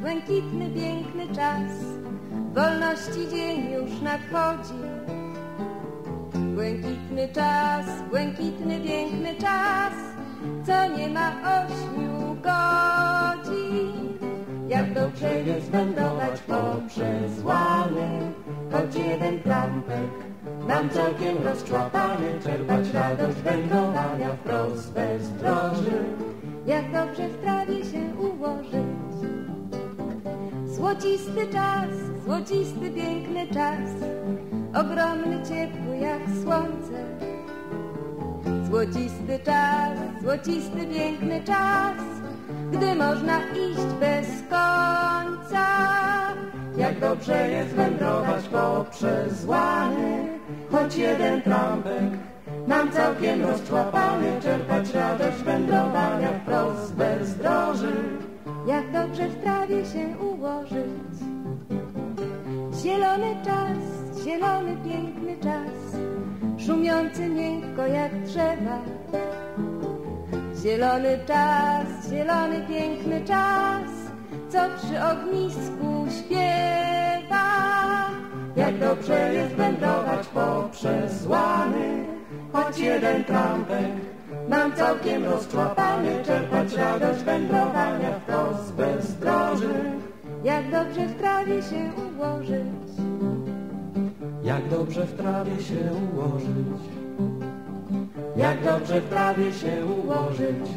błękitny, piękny czas, wolności dzień już nadchodzi. Błękitny, piękny czas, co nie ma 8 godzin. Jak dobrze jest wędrować poprzez łany, choć jeden klampek nam całkiem rozczłapany, czerpać radość wędrowania wprost bez droży. Jak dobrze w trawie się ułożyć. Złocisty, piękny czas, ogromny, ciepły jak słońce. Złocisty, piękny czas, gdy można iść bez końca. Jak dobrze jest wędrować poprzez łany, choć jeden trampek nam całkiem rozczłapany, czerpać radość wędrowania wprost bezdroży. Jak dobrze w trawie się ułożyć. Zielony, piękny czas, szumiący miękko jak drzewa. Zielony, piękny czas, co przy ognisku śpiewa. Jak dobrze jest wędrować poprzez łany, choć jeden trampek nam całkiem rozczłapany, czerpać radość wędrowania wprost bezdroży. Jak dobrze w trawie się ułożyć. Jak dobrze w trawie się ułożyć. Jak dobrze w trawie się ułożyć.